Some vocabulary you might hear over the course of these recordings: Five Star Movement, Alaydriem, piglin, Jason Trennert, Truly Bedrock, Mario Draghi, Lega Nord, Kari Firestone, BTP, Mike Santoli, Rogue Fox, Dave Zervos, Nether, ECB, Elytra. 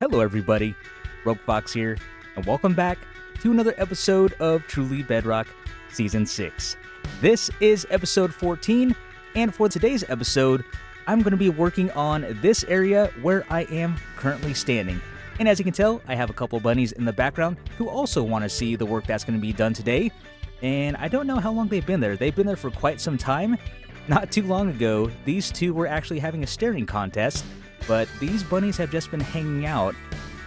Hello everybody, Rogue Fox here, and welcome back to another episode of Truly Bedrock Season 6. This is episode 14, and for today's episode, I'm going to be working on this area where I am currently standing. And as you can tell, I have a couple bunnies in the background who also want to see the work that's going to be done today. And I don't know how long they've been there. They've been there for quite some time. Not too long ago, these two were actually having a staring contest. But these bunnies have just been hanging out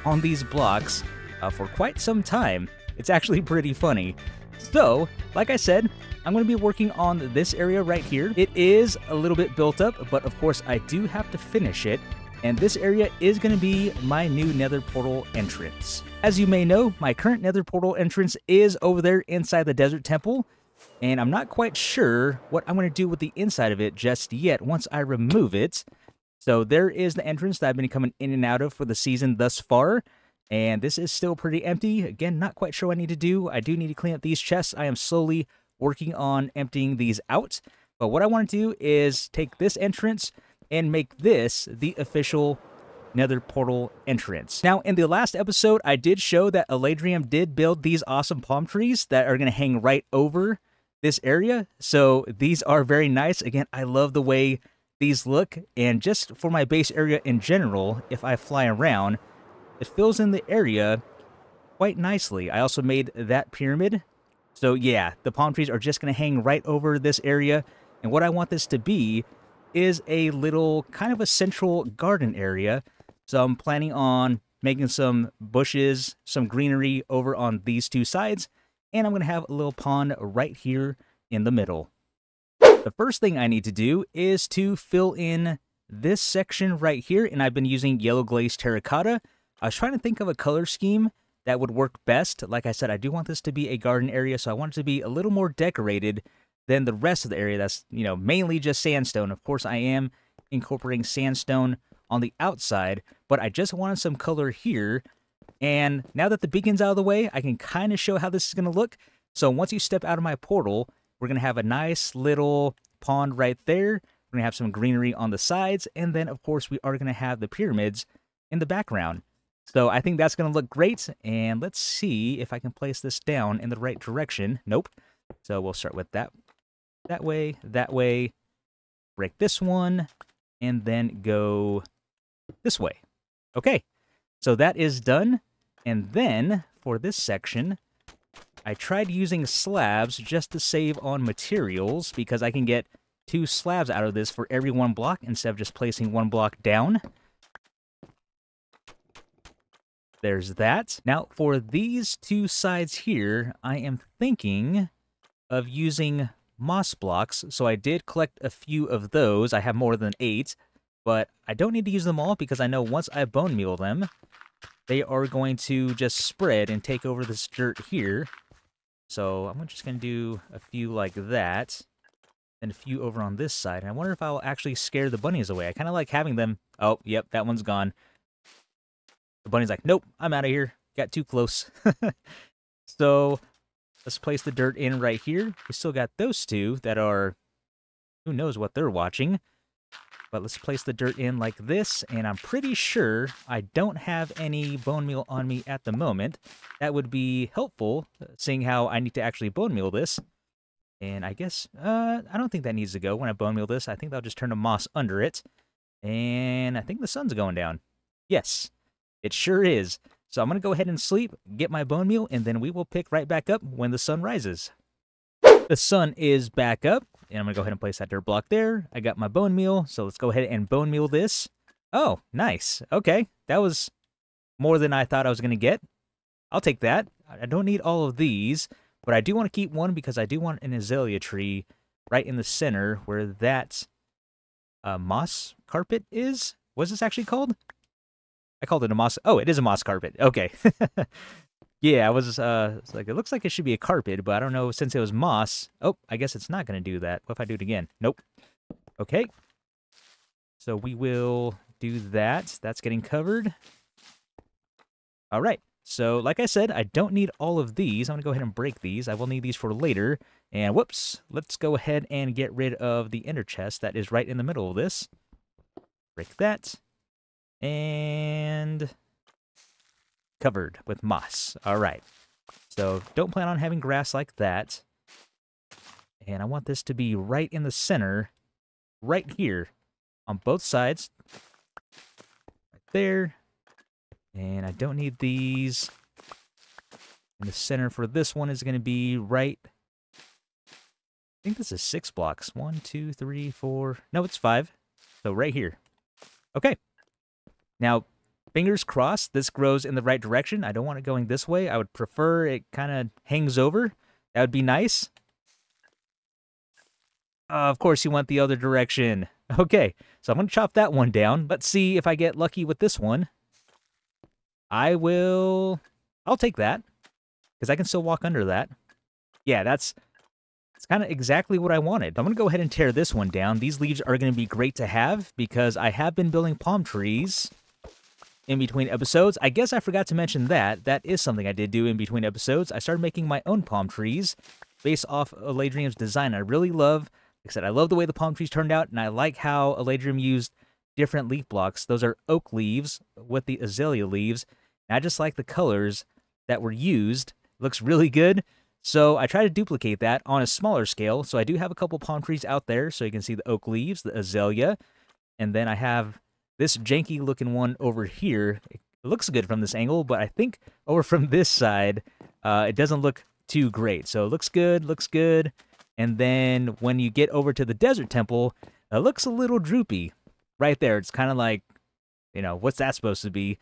on these blocks for quite some time. It's actually pretty funny. So, like I said, I'm going to be working on this area right here. It is a little bit built up, but of course I do have to finish it. And this area is going to be my new nether portal entrance. As you may know, my current nether portal entrance is over there inside the desert temple. And I'm not quite sure what I'm going to do with the inside of it just yet once I remove it. So there is the entrance that I've been coming in and out of for the season thus far. And this is still pretty empty. Again, not quite sure what I need to do. I do need to clean up these chests. I am slowly working on emptying these out. But what I want to do is take this entrance and make this the official nether portal entrance. Now, in the last episode, I did show that Alaydriem did build these awesome palm trees that are going to hang right over this area. So these are very nice. Again, I love the way these look, and just for my base area in general, if I fly around, it fills in the area quite nicely. I also made that pyramid. So yeah, the palm trees are just going to hang right over this area. And what I want this to be is a little kind of a central garden area. So I'm planning on making some bushes, some greenery over on these two sides. And I'm going to have a little pond right here in the middle. The first thing I need to do is to fill in this section right here, and I've been using yellow glazed terracotta. I was trying to think of a color scheme that would work best. Like I said, I do want this to be a garden area, so I want it to be a little more decorated than the rest of the area that's, you know, mainly just sandstone. Of course, I am incorporating sandstone on the outside, but I just wanted some color here. And now that the beacon's out of the way, I can kind of show how this is going to look. So once you step out of my portal, we're going to have a nice little pond right there. We're going to have some greenery on the sides. And then, of course, we are going to have the pyramids in the background. So I think that's going to look great. And let's see if I can place this down in the right direction. Nope. So we'll start with that way. Break this one. And then go this way. Okay. So that is done. And then for this section, I tried using slabs just to save on materials because I can get two slabs out of this for every one block instead of just placing one block down. There's that. Now for these two sides here, I am thinking of using moss blocks. So I did collect a few of those. I have more than 8, but I don't need to use them all because I know once I bone meal them, they are going to just spread and take over this dirt here. So I'm just going to do a few like that and a few over on this side. And I wonder if I'll actually scare the bunnies away. I kind of like having them. Oh, yep, that one's gone. The bunny's like, nope, I'm out of here. Got too close. So let's place the dirt in right here. We still got those two that are, who knows what they're watching. But let's place the dirt in like this, and I'm pretty sure I don't have any bone meal on me at the moment. That would be helpful, seeing how I need to actually bone meal this. And I guess, I don't think that needs to go when I bone meal this. I think I'll just turn the moss under it. And I think the sun's going down. Yes, it sure is. So I'm going to go ahead and sleep, get my bone meal, and then we will pick right back up when the sun rises. The sun is back up, and I'm going to go ahead and place that dirt block there. I got my bone meal, so let's go ahead and bone meal this. Oh, nice. Okay, that was more than I thought I was going to get. I'll take that. I don't need all of these, but I do want to keep one because I do want an azalea tree right in the center where that moss carpet is. What's this actually called? I called it a moss. Oh, it is a moss carpet. Okay. Yeah, I was like, it looks like it should be a carpet, but I don't know, since it was moss. Oh, I guess it's not going to do that. What if I do it again? Nope. Okay. So we will do that. That's getting covered. All right. So like I said, I don't need all of these. I'm going to go ahead and break these. I will need these for later. And whoops, let's go ahead and get rid of the ender chest that is right in the middle of this. Break that. And covered with moss. All right. So don't plan on having grass like that. And I want this to be right in the center, right here, on both sides. Right there. And I don't need these. And the center for this one is going to be right... I think this is 6 blocks. 1, 2, 3, 4... No, it's 5. So right here. Okay. Now, fingers crossed, this grows in the right direction. I don't want it going this way. I would prefer it kind of hangs over. That would be nice. Of course, you want the other direction. Okay, so I'm going to chop that one down. Let's see if I get lucky with this one. I'll take that, because I can still walk under that. Yeah, that's kind of exactly what I wanted. I'm going to go ahead and tear this one down. These leaves are going to be great to have, because I have been building palm trees in between episodes. I guess I forgot to mention that. That is something I did do in between episodes. I started making my own palm trees based off Alaydriem's design. I really love, like I said, I love the way the palm trees turned out, and I like how Alaydriem used different leaf blocks. Those are oak leaves with the azalea leaves. And I just like the colors that were used. It looks really good. So I try to duplicate that on a smaller scale. So I do have a couple palm trees out there. So you can see the oak leaves, the azalea. And then I have this janky looking one over here. It looks good from this angle, but I think over from this side, it doesn't look too great. So it looks good, looks good. And then when you get over to the desert temple, it looks a little droopy right there. It's kind of like, you know, what's that supposed to be?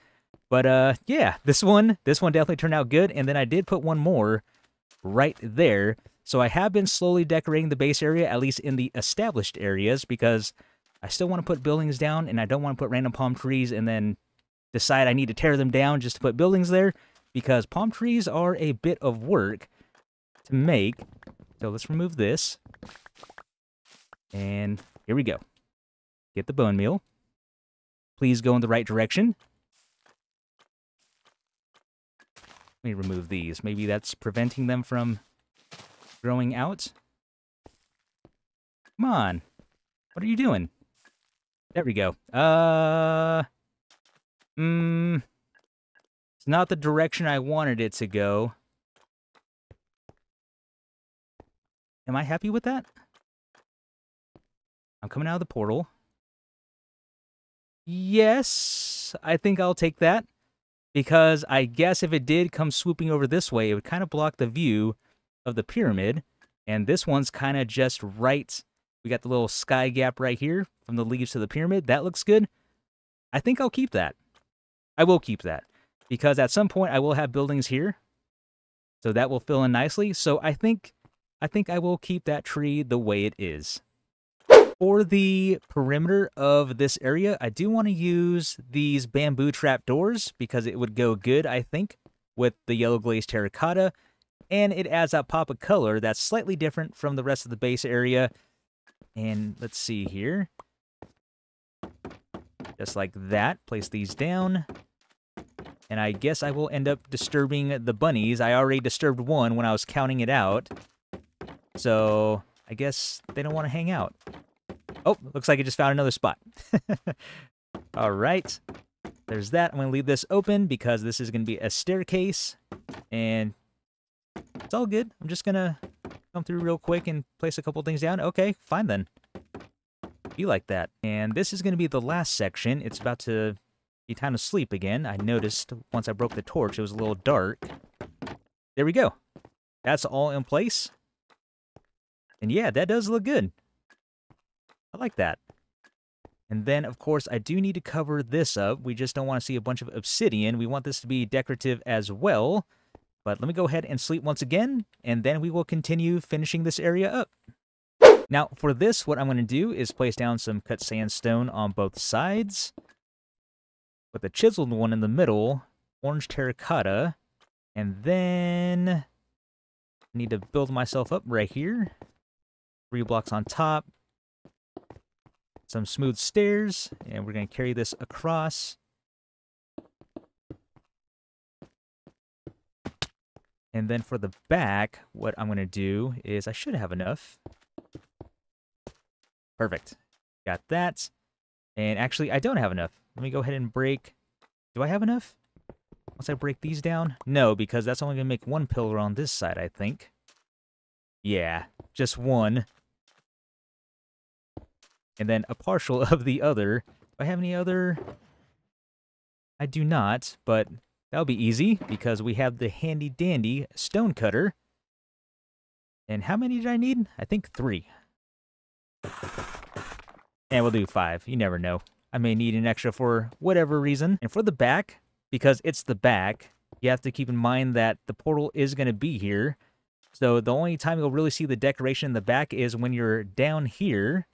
But yeah, this one definitely turned out good. And then I did put one more right there. So I have been slowly decorating the base area, at least in the established areas, because I still want to put buildings down, and I don't want to put random palm trees and then decide I need to tear them down just to put buildings there, because palm trees are a bit of work to make. So let's remove this, and here we go. Get the bone meal. Please go in the right direction. Let me remove these. Maybe that's preventing them from growing out. Come on. What are you doing? There we go. It's not the direction I wanted it to go. Am I happy with that? I'm coming out of the portal. Yes, I think I'll take that, because I guess if it did come swooping over this way, it would kind of block the view of the pyramid, and this one's kind of just right. We got the little sky gap right here from the leaves to the pyramid. That looks good. I think I'll keep that. I will keep that, because at some point I will have buildings here, so that will fill in nicely. So I think I will keep that tree the way it is. For the perimeter of this area, I do want to use these bamboo trapdoors, because it would go good, I think, with the yellow glazed terracotta. And it adds that pop of color that's slightly different from the rest of the base area. And let's see here. Just like that. Place these down. And I guess I will end up disturbing the bunnies. I already disturbed one when I was counting it out. So I guess they don't want to hang out. Oh, looks like I just found another spot. All right. There's that. I'm going to leave this open, because this is going to be a staircase. And it's all good. I'm just going to come through real quick and place a couple things down. Okay, fine then. You like that. And this is going to be the last section. It's about to be time to sleep again. I noticed once I broke the torch, it was a little dark. There we go. That's all in place. And yeah, that does look good. I like that. And then, of course, I do need to cover this up. We just don't want to see a bunch of obsidian. We want this to be decorative as well. But let me go ahead and sleep once again, and then we will continue finishing this area up. Now, for this, what I'm going to do is place down some cut sandstone on both sides, with a chiseled one in the middle, orange terracotta, and then I need to build myself up right here. 3 blocks on top, some smooth stairs, and we're going to carry this across. And then for the back, what I'm going to do is I should have enough. Perfect. Got that. And actually, I don't have enough. Let me go ahead and break. Do I have enough? Once I break these down? No, because that's only going to make one pillar on this side, I think. Yeah, just one. And then a partial of the other. Do I have any other? I do not, but that'll be easy because we have the handy-dandy stone cutter. And how many did I need? I think 3. And we'll do 5. You never know. I may need an extra for whatever reason. And for the back, because it's the back, you have to keep in mind that the portal is going to be here. So the only time you'll really see the decoration in the back is when you're down here,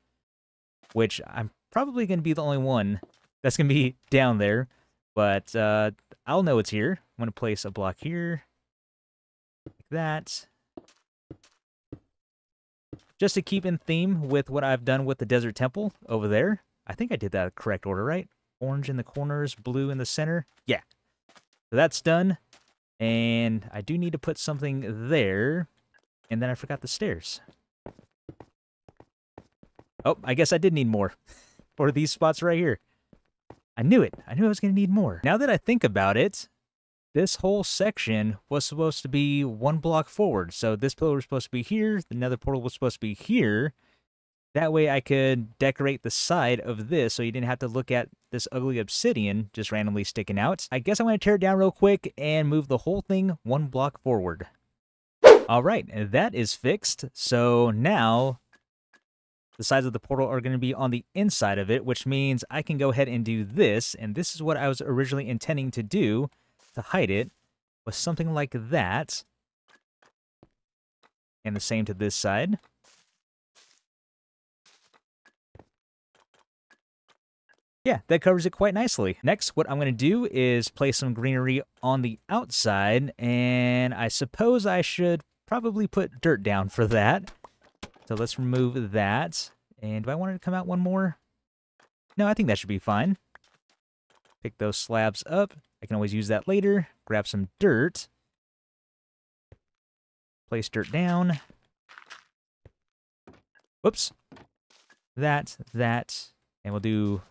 which I'm probably going to be the only one that's going to be down there. But I'll know it's here. I'm going to place a block here, like that. Just to keep in theme with what I've done with the Desert Temple over there. I think I did that correct order, right? Orange in the corners, blue in the center. Yeah. So that's done. And I do need to put something there. And then I forgot the stairs. Oh, I guess I did need more for these spots right here. I knew it. I knew I was going to need more. Now that I think about it, this whole section was supposed to be one block forward. So this pillar was supposed to be here. The nether portal was supposed to be here. That way I could decorate the side of this so you didn't have to look at this ugly obsidian just randomly sticking out. I guess I'm going to tear it down real quick and move the whole thing one block forward. All right, that is fixed. So now the sides of the portal are going to be on the inside of it, which means I can go ahead and do this. And this is what I was originally intending to do to hide it, was something like that. And the same to this side. Yeah, that covers it quite nicely. Next, what I'm going to do is place some greenery on the outside, and I suppose I should probably put dirt down for that. So let's remove that. And do I want it to come out one more? No, I think that should be fine. Pick those slabs up. I can always use that later. Grab some dirt. Place dirt down. Whoops. That. And we'll do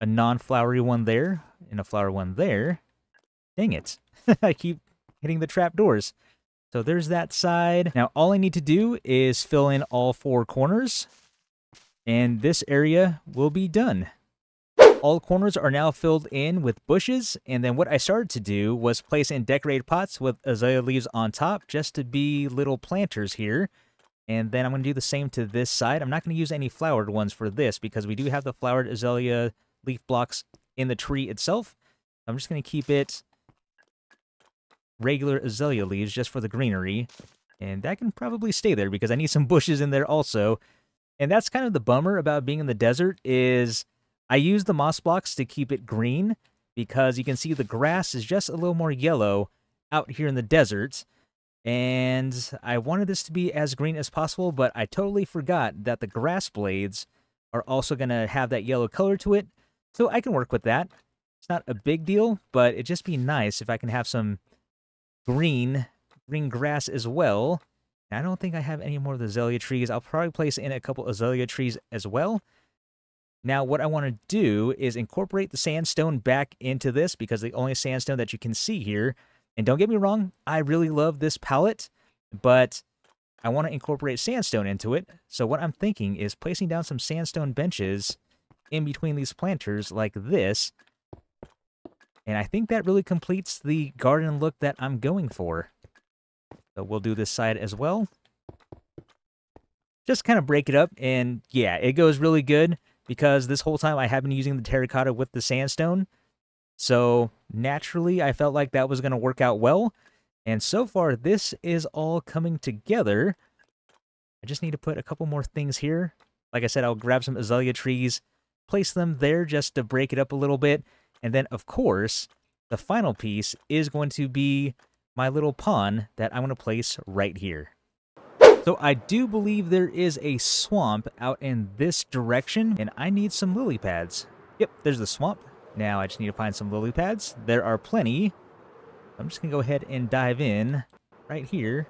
a non-flowery one there, and a flower one there. Dang it. I keep hitting the trap doors. So there's that side. Now all I need to do is fill in all 4 corners, and this area will be done. All corners are now filled in with bushes, and then what I started to do was place in decorated pots with azalea leaves on top just to be little planters here. And then I'm going to do the same to this side. I'm not going to use any flowered ones for this because we do have the flowered azalea leaf blocks in the tree itself. I'm just going to keep it regular azalea leaves just for the greenery. And that can probably stay there because I need some bushes in there also. And that's kind of the bummer about being in the desert is I use the moss blocks to keep it green because you can see the grass is just a little more yellow out here in the desert. And I wanted this to be as green as possible, but I totally forgot that the grass blades are also going to have that yellow color to it. So I can work with that. It's not a big deal, but it'd just be nice if I can have some green grass as well. And I don't think I have any more of the azalea trees. I'll probably place in a couple azalea trees as well. Now what I want to do is incorporate the sandstone back into this because the only sandstone that you can see here, and don't get me wrong, I really love this palette, but I want to incorporate sandstone into it. So what I'm thinking is placing down some sandstone benches in between these planters like this. And I think that really completes the garden look that I'm going for. So we'll do this side as well. Just kind of break it up, and yeah, it goes really good because this whole time I have been using the terracotta with the sandstone. So naturally, I felt like that was going to work out well. And so far, this is all coming together. I just need to put a couple more things here. Like I said, I'll grab some azalea trees, place them there just to break it up a little bit. And then, of course, the final piece is going to be my little pond that I'm going to place right here. So I do believe there is a swamp out in this direction, and I need some lily pads. Yep, there's the swamp. Now I just need to find some lily pads. There are plenty. I'm just gonna go ahead and dive in right here.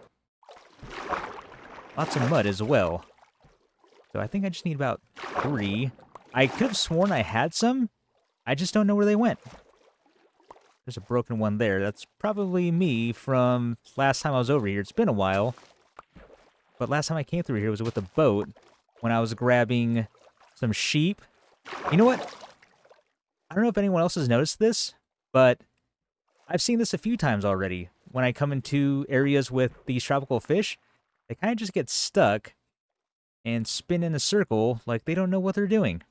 Lots of mud as well. So I think I just need about 3. I could have sworn I had some. I just don't know where they went. There's a broken one there. That's probably me from last time I was over here. It's been a while. But last time I came through here was with a boat when I was grabbing some sheep. You know what? I don't know if anyone else has noticed this, but I've seen this a few times already. When I come into areas with these tropical fish, they kind of just get stuck and spin in a circle like they don't know what they're doing.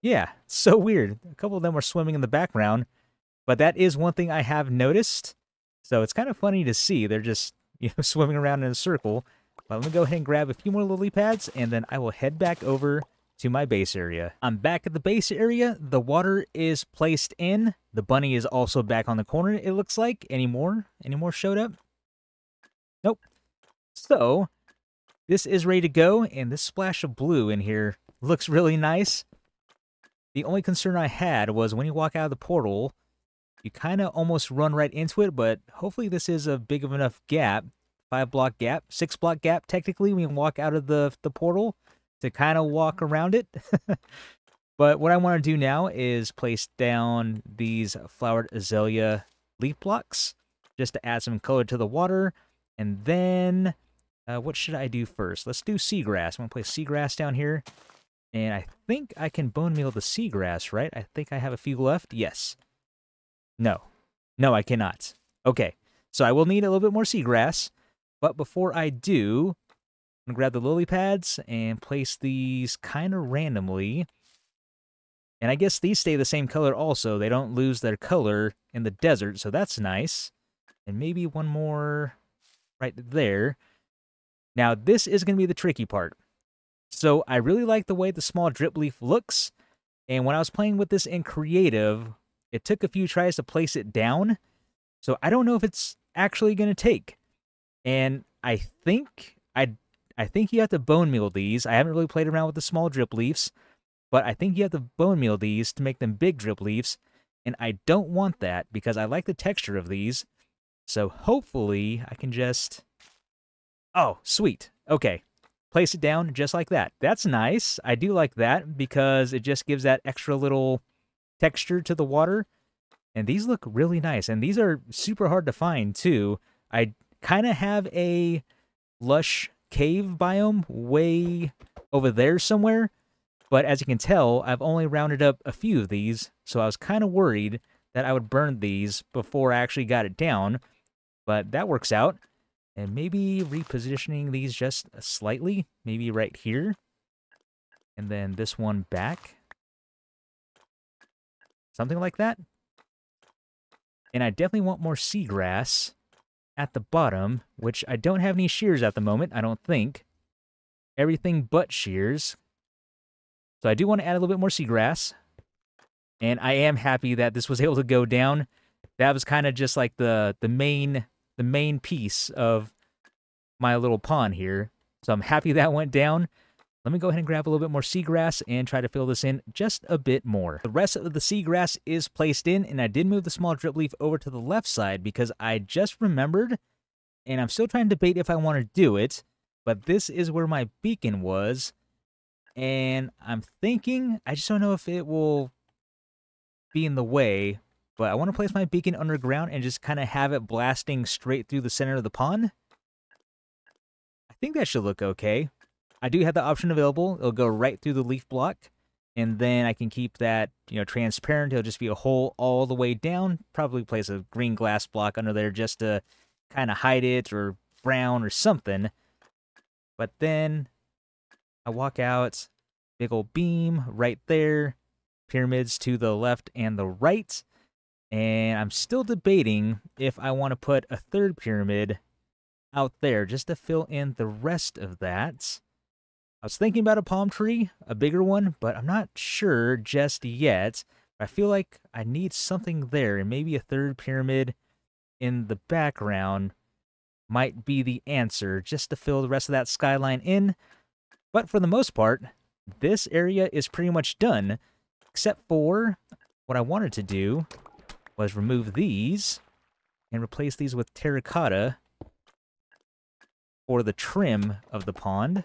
Yeah, it's so weird. A couple of them are swimming in the background, but that is one thing I have noticed. So it's kind of funny to see. They're just, you know, swimming around in a circle. But let me go ahead and grab a few more lily pads, and then I will head back over to my base area. I'm back at the base area. The water is placed in. The bunny is also back on the corner, it looks like. Any more showed up? Nope. So this is ready to go, and this splash of blue in here looks really nice. The only concern I had was when you walk out of the portal, you kind of almost run right into it, but hopefully this is a big of enough gap, 5-block gap, 6-block gap technically when you walk out of the portal to kind of walk around it. But what I want to do now is place down these flowered azalea leaf blocks just to add some color to the water. And then, what should I do first? Let's do seagrass. I'm going to place seagrass down here. And I think I can bone meal the seagrass, right? I think I have a few left. Yes. No. No, I cannot. Okay. So I will need a little bit more seagrass. But before I do, I'm going to grab the lily pads and place these kind of randomly. And I guess these stay the same color also. They don't lose their color in the desert, so that's nice. And maybe one more right there. Now, this is going to be the tricky part. So I really like the way the small drip leaf looks, and when I was playing with this in creative, it took a few tries to place it down, so I don't know if it's actually going to take. And I think you have to bone meal these. I haven't really played around with the small drip leaves, but I think you have to bone meal these to make them big drip leaves, and I don't want that because I like the texture of these. So hopefully I can just... Oh, sweet. Okay. Place it down just like that. That's nice. I do like that because it just gives that extra little texture to the water. And these look really nice. And these are super hard to find, too. I kind of have a lush cave biome way over there somewhere. But as you can tell, I've only rounded up a few of these. So I was kind of worried that I would burn these before I actually got it down. But that works out. And maybe repositioning these just slightly, maybe right here. And then this one back. Something like that. And I definitely want more seagrass at the bottom, which I don't have any shears at the moment, I don't think. Everything but shears. So I do want to add a little bit more seagrass. And I am happy that this was able to go down. That was kind of just like the main piece of my little pond here. So I'm happy that went down. Let me go ahead and grab a little bit more seagrass and try to fill this in just a bit more. The rest of the seagrass is placed in, and I did move the small drip leaf over to the left side because I just remembered, and I'm still trying to debate if I want to do it, but this is where my beacon was, and I'm thinking, I just don't know if it will be in the way. But I want to place my beacon underground and just kind of have it blasting straight through the center of the pond. I think that should look okay. I do have the option available. It'll go right through the leaf block. And then I can keep that, you know, transparent. It'll just be a hole all the way down. Probably place a green glass block under there just to kind of hide it, or brown or something. But then I walk out. Big old beam right there. Pyramids to the left and the right. And I'm still debating if I want to put a third pyramid out there just to fill in the rest of that. I was thinking about a palm tree, a bigger one, but I'm not sure just yet. I feel like I need something there, and maybe a third pyramid in the background might be the answer just to fill the rest of that skyline in. But for the most part, this area is pretty much done, except for what I wanted to do was remove these and replace these with terracotta for the trim of the pond.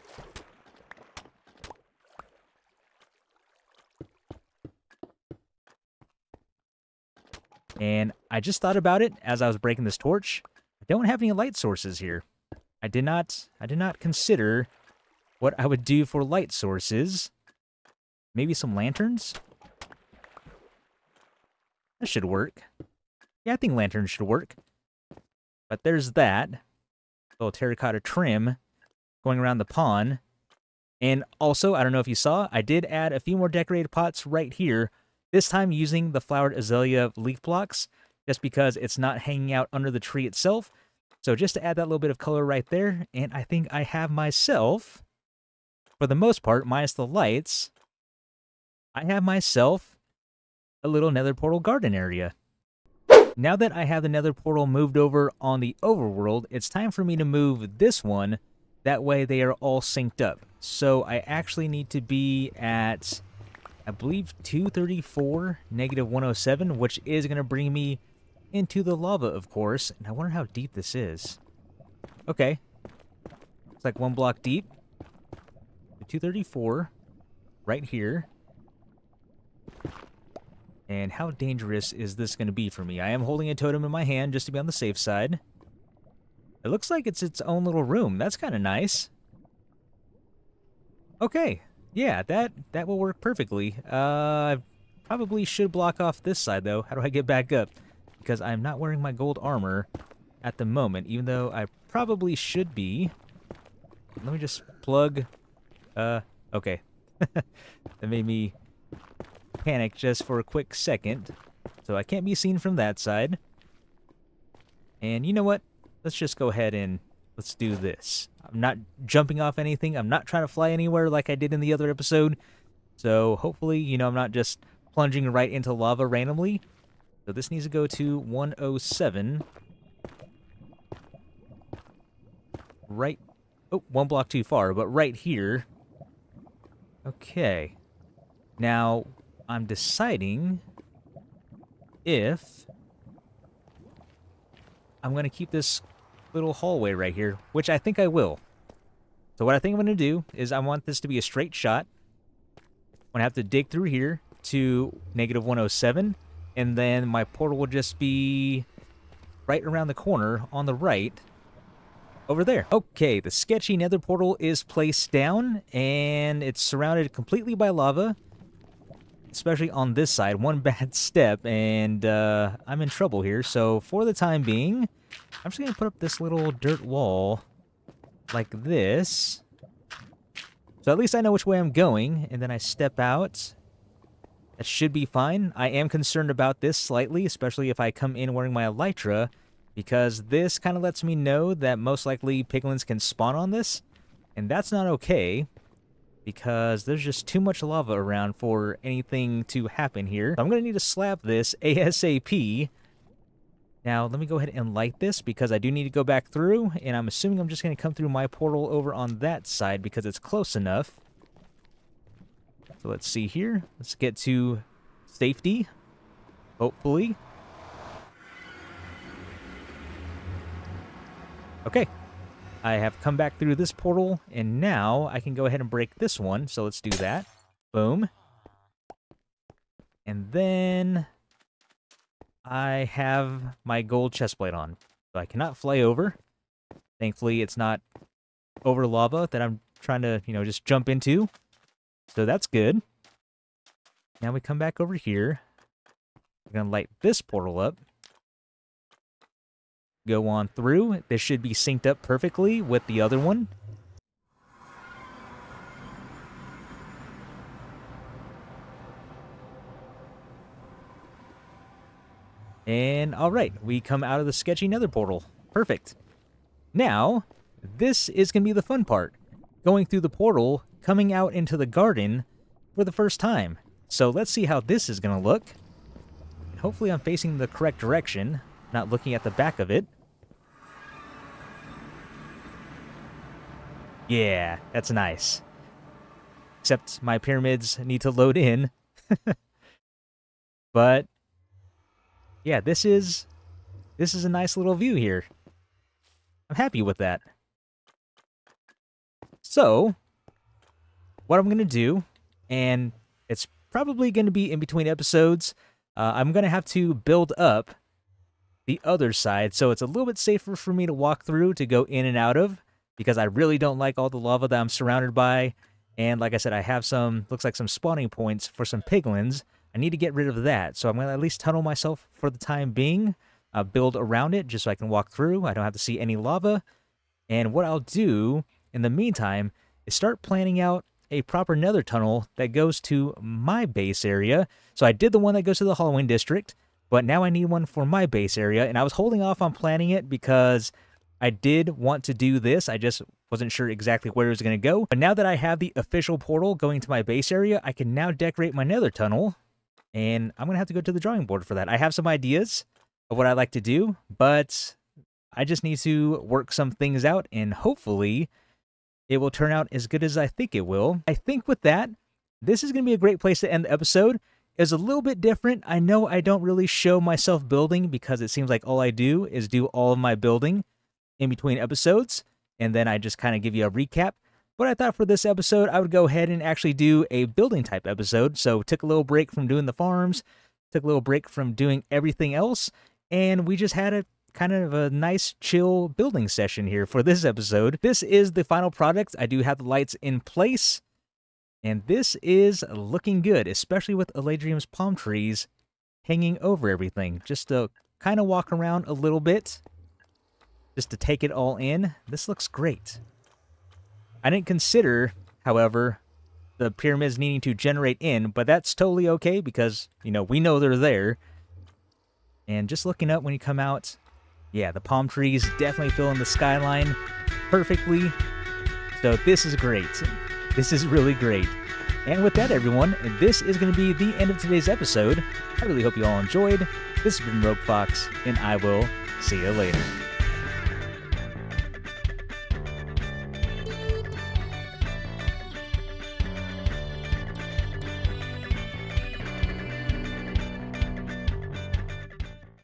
And I just thought about it as I was breaking this torch. I don't have any light sources here. I did not consider what I would do for light sources. Maybe some lanterns? That should work. Yeah, I think lanterns should work. But there's that. Little terracotta trim going around the pond. And also, I don't know if you saw, I did add a few more decorated pots right here. This time using the flowered azalea leaf blocks, just because it's not hanging out under the tree itself. So just to add that little bit of color right there, and I think I have myself, for the most part, minus the lights, I have myself a little nether portal garden area. Now that I have the nether portal moved over on the overworld, it's time for me to move this one. That way they are all synced up. So I actually need to be at, I believe, 234, negative 107, which is going to bring me into the lava, of course. And I wonder how deep this is. Okay. It's like one block deep. 234, right here. And how dangerous is this going to be for me? I am holding a totem in my hand just to be on the safe side. It looks like it's its own little room. That's kind of nice. Okay. Yeah, that will work perfectly. I probably should block off this side, though. How do I get back up? Because I'm not wearing my gold armor at the moment, even though I probably should be. Let me just plug... okay. That made me panic just for a quick second. So I can't be seen from that side. And you know what? Let's just go ahead and... let's do this. I'm not jumping off anything. I'm not trying to fly anywhere like I did in the other episode. So hopefully, you know, I'm not just plunging right into lava randomly. So this needs to go to 107. Right. Oh, one block too far, but right here. Okay. Now, I'm deciding if I'm going to keep this little hallway right here, which I think I will. So what I think I'm going to do is I want this to be a straight shot. I'm going to have to dig through here to negative 107, and then my portal will just be right around the corner on the right over there. Okay, the sketchy nether portal is placed down, and it's surrounded completely by lava, especially on this side. One bad step, and I'm in trouble here. So for the time being, I'm just going to put up this little dirt wall like this. So at least I know which way I'm going, and then I step out. That should be fine. I am concerned about this slightly, especially if I come in wearing my Elytra, because this kind of lets me know that most likely piglins can spawn on this, and that's not okay, because there's just too much lava around for anything to happen here. So I'm going to need to slap this ASAP. Now, let me go ahead and light this, because I do need to go back through, and I'm assuming I'm just going to come through my portal over on that side, because it's close enough. So let's see here. Let's get to safety, hopefully. Okay. I have come back through this portal, and now I can go ahead and break this one, so let's do that. Boom. And then... I have my gold chestplate on, so I cannot fly over. Thankfully, it's not over lava that I'm trying to, you know, just jump into. So that's good. Now we come back over here. We're going to light this portal up. Go on through. This should be synced up perfectly with the other one. And alright, we come out of the sketchy nether portal. Perfect. Now, this is going to be the fun part. Going through the portal, coming out into the garden for the first time. So let's see how this is going to look. And hopefully I'm facing the correct direction, not looking at the back of it. Yeah, that's nice. Except my pyramids need to load in. But... yeah, this is a nice little view here. I'm happy with that. So, what I'm going to do, and it's probably going to be in between episodes, I'm going to have to build up the other side, so it's a little bit safer for me to walk through, to go in and out of, because I really don't like all the lava that I'm surrounded by. And like I said, I have some, looks like some spawning points for some piglins. I need to get rid of that, so I'm going to at least tunnel myself for the time being, build around it just so I can walk through. I don't have to see any lava. And what I'll do in the meantime is start planning out a proper nether tunnel that goes to my base area. So I did the one that goes to the Halloween district, but now I need one for my base area. And I was holding off on planning it because I did want to do this. I just wasn't sure exactly where it was going to go. But now that I have the official portal going to my base area, I can now decorate my nether tunnel. And I'm going to have to go to the drawing board for that. I have some ideas of what I like to do, but I just need to work some things out, and hopefully it will turn out as good as I think it will. I think with that, this is going to be a great place to end the episode. It's a little bit different. I know I don't really show myself building because it seems like all I do is do all of my building in between episodes, and then I just kind of give you a recap. But I thought for this episode, I would go ahead and actually do a building type episode. So took a little break from doing the farms, took a little break from doing everything else, and we just had a kind of a nice chill building session here for this episode. This is the final product. I do have the lights in place, and this is looking good, especially with Alaydriem's palm trees hanging over everything, just to kind of walk around a little bit, just to take it all in. This looks great. I didn't consider, however, the pyramids needing to generate in, but that's totally okay because, you know, we know they're there. And just looking up when you come out, yeah, the palm trees definitely fill in the skyline perfectly. So this is great. This is really great. And with that, everyone, this is going to be the end of today's episode. I really hope you all enjoyed. This has been Rogue Fox, and I will see you later.